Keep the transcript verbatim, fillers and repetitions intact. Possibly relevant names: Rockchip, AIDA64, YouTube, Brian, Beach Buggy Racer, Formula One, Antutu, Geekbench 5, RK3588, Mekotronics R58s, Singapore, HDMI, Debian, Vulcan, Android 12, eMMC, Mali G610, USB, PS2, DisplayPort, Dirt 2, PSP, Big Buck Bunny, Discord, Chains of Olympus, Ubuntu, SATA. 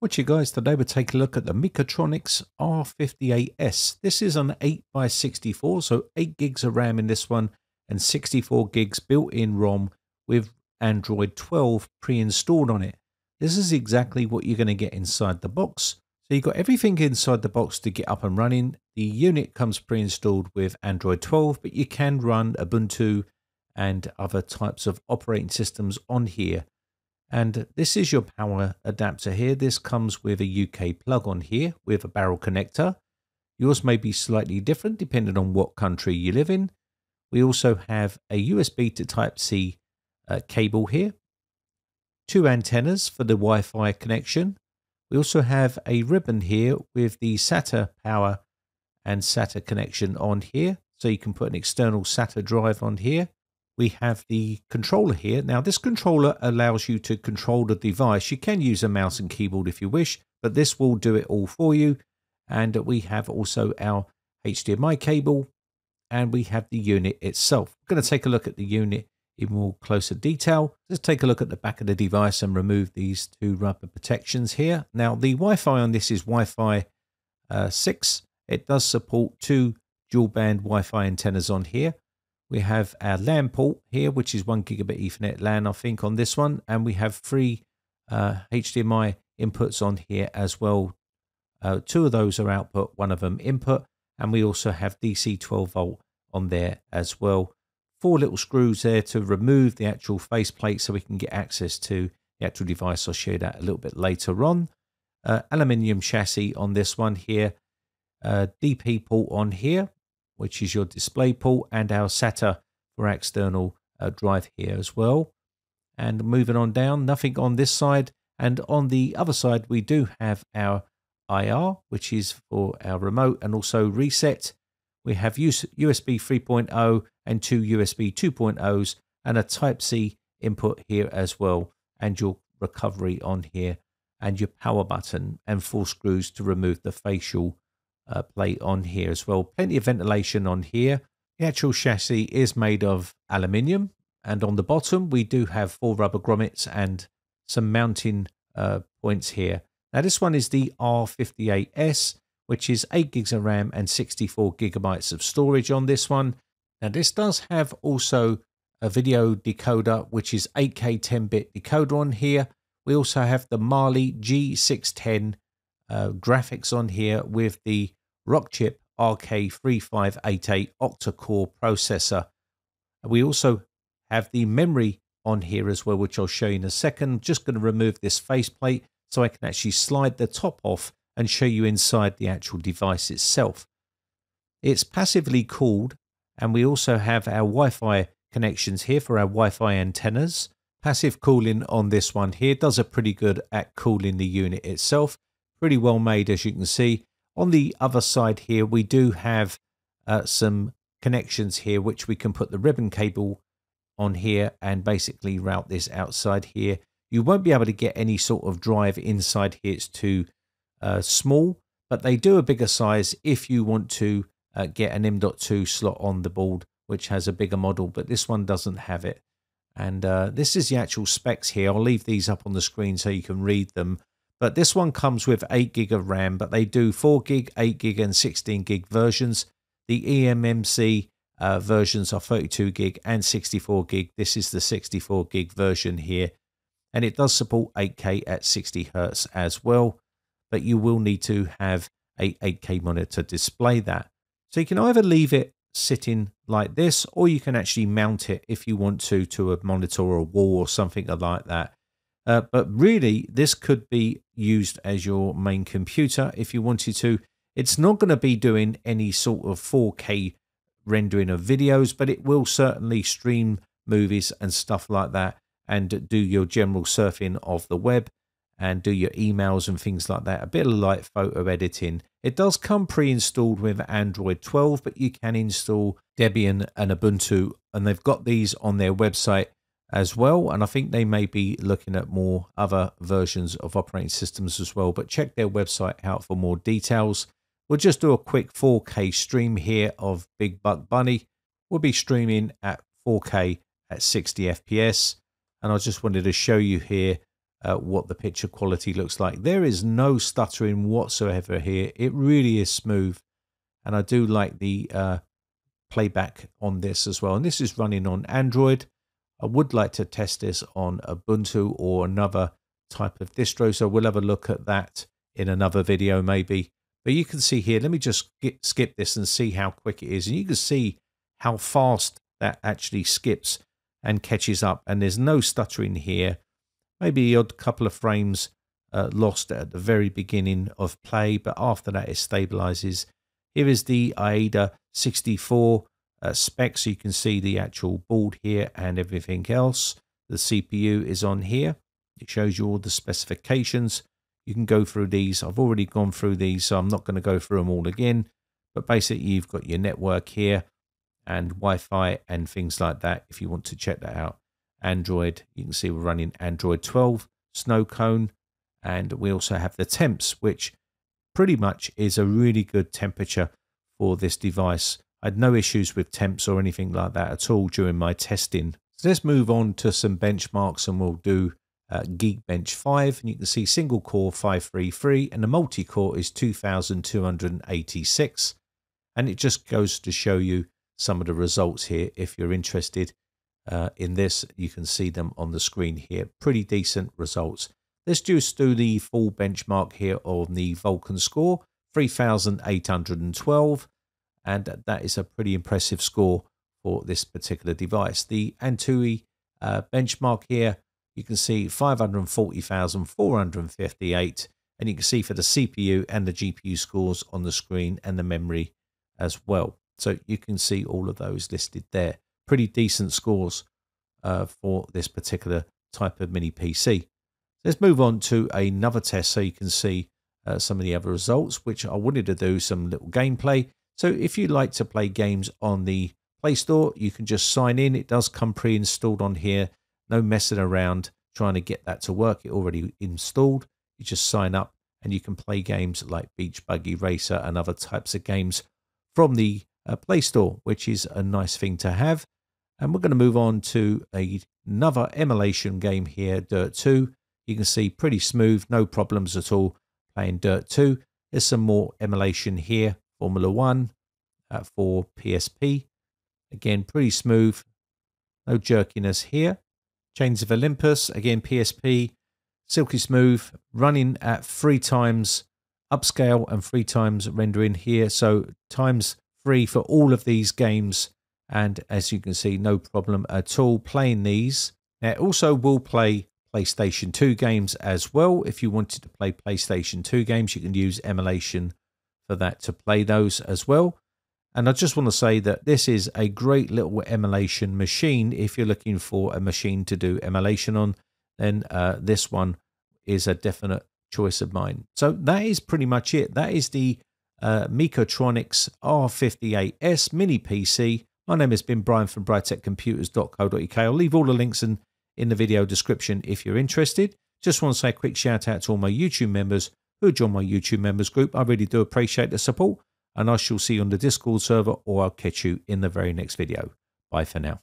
What you guys, today we'll take a look at the Mekotronics R fifty-eight S. This is an eight by sixty-four, so eight gigs of RAM in this one and sixty-four gigs built-in ROM with Android twelve pre-installed on it. This is exactly what you're going to get inside the box. So you've got everything inside the box to get up and running. The unit comes pre-installed with Android twelve, but you can run Ubuntu and other types of operating systems on here. And this is your power adapter here. This comes with a U K plug on here with a barrel connector. Yours may be slightly different depending on what country you live in. We also have a U S B to Type C uh, cable here. Two antennas for the Wi-Fi connection. We also have a ribbon here with the SATA power and SATA connection on here. So you can put an external SATA drive on here. We have the controller here. Now this controller allows you to control the device. You can use a mouse and keyboard if you wish, but this will do it all for you. And we have also our H D M I cable, and we have the unit itself. We're going to take a look at the unit in more closer detail. Let's take a look at the back of the device and remove these two rubber protections here. Now the Wi-Fi on this is Wi-Fi uh, six. It does support two dual band Wi-Fi antennas on here. We have our LAN port here, which is one gigabit Ethernet LAN, I think, on this one. And we have three uh, H D M I inputs on here as well. Uh, two of those are output, one of them input. And we also have D C twelve volt on there as well. Four little screws there to remove the actual faceplate so we can get access to the actual device. I'll show you that a little bit later on. Uh, aluminium chassis on this one here. Uh, D P port on here, which is your display port, and our SATA for external uh, drive here as well. And moving on down, nothing on this side. And on the other side, we do have our I R, which is for our remote and also reset. We have U S B three point oh and two U S B two point ohs and a Type C input here as well, and your recovery on here and your power button and four screws to remove the facial Uh, plate on here as well. Plenty of ventilation on here. The actual chassis is made of aluminium, and on the bottom we do have four rubber grommets and some mounting uh, points here. Now this one is the R fifty-eight S, which is eight gigs of RAM and sixty-four gigabytes of storage on this one. Now this does have also a video decoder, which is eight K ten bit decoder on here. We also have the Mali G six ten uh, graphics on here with the Rockchip R K three five eight eight octa-core processor. We also have the memory on here as well, which I'll show you in a second. I'm just going to remove this faceplate so I can actually slide the top off and show you inside the actual device itself. It's passively cooled, and we also have our Wi-Fi connections here for our Wi-Fi antennas. Passive cooling on this one here does a pretty good at cooling the unit itself. Pretty well made, as you can see. On the other side here, we do have uh, some connections here, which we can put the ribbon cable on here and basically route this outside here. You won't be able to get any sort of drive inside here. It's too uh, small, but they do a bigger size if you want to uh, get an M dot two slot on the board, which has a bigger model, but this one doesn't have it. And uh, this is the actual specs here. I'll leave these up on the screen so you can read them. But this one comes with eight gig of RAM, but they do four gig, eight gig, and sixteen gig versions. The E M M C uh, versions are thirty-two gig and sixty-four gig. This is the sixty-four gig version here. And it does support eight K at sixty hertz as well. But you will need to have a eight K monitor to display that. So you can either leave it sitting like this, or you can actually mount it if you want to, to a monitor or a wall or something like that. Uh, but really, this could be used as your main computer if you wanted to. It's not going to be doing any sort of four K rendering of videos, but it will certainly stream movies and stuff like that, and do your general surfing of the web and do your emails and things like that. A bit of light photo editing. It does come pre-installed with Android twelve, but you can install Debian and Ubuntu, and they've got these on their website as well, and I think they may be looking at more other versions of operating systems as well, but check their website out for more details. We'll just do a quick four K stream here of Big Buck Bunny. We'll be streaming at four K at sixty F P S, and I just wanted to show you here uh, what the picture quality looks like. There is no stuttering whatsoever here. It really is smooth, and I do like the uh, playback on this as well. And this is running on Android. I would like to test this on Ubuntu or another type of distro, so we'll have a look at that in another video maybe. But you can see here, let me just get, skip this and see how quick it is. And you can see how fast that actually skips and catches up, and there's no stuttering here. Maybe the odd couple of frames uh, lost at the very beginning of play, but after that it stabilizes. Here is the AIDA sixty-four uh, spec, so you can see the actual board here and everything else. The C P U is on here. It shows you all the specifications. You can go through these. I've already gone through these, so I'm not going to go through them all again. But basically, you've got your network here and Wi-Fi and things like that if you want to check that out. Android, you can see we're running Android twelve, Snow Cone, and we also have the temps, which pretty much is a really good temperature for this device. I had no issues with temps or anything like that at all during my testing. So let's move on to some benchmarks, and we'll do Uh, Geekbench five, and you can see single core five thirty-three and the multi-core is two thousand two hundred eighty-six, and it just goes to show you some of the results here. If you're interested uh, in this, you can see them on the screen here. Pretty decent results. Let's just do the full benchmark here on the Vulcan score, three thousand eight hundred twelve, and that is a pretty impressive score for this particular device. The Antutu uh, benchmark here, you can see five hundred forty thousand four hundred fifty-eight, and you can see for the C P U and the G P U scores on the screen and the memory as well. So you can see all of those listed there. Pretty decent scores uh, for this particular type of mini P C. Let's move on to another test so you can see uh, some of the other results, which I wanted to do some little gameplay. So if you like to play games on the Play Store, you can just sign in. It does come pre-installed on here. No messing around trying to get that to work. It already installed. You just sign up and you can play games like Beach Buggy Racer and other types of games from the uh, Play Store, which is a nice thing to have. And we're going to move on to a, another emulation game here, Dirt two. You can see pretty smooth, no problems at all playing Dirt two. There's some more emulation here, Formula One uh, for P S P. Again, pretty smooth, no jerkiness here. Chains of Olympus, again P S P, silky smooth, running at three times upscale and three times rendering here. So times three for all of these games. And as you can see, no problem at all playing these. Now it also will play PlayStation two games as well. If you wanted to play PlayStation two games, you can use emulation for that to play those as well. And I just want to say that this is a great little emulation machine. If you're looking for a machine to do emulation on, then uh, this one is a definite choice of mine. So that is pretty much it. That is the uh, Mekotronics R fifty-eight S mini P C. My name has been Brian from bright tech computers dot co dot U K. I'll leave all the links in, in the video description if you're interested. Just want to say a quick shout out to all my YouTube members who joined my YouTube members group. I really do appreciate the support. And I shall see you on the Discord server, or I'll catch you in the very next video. Bye for now.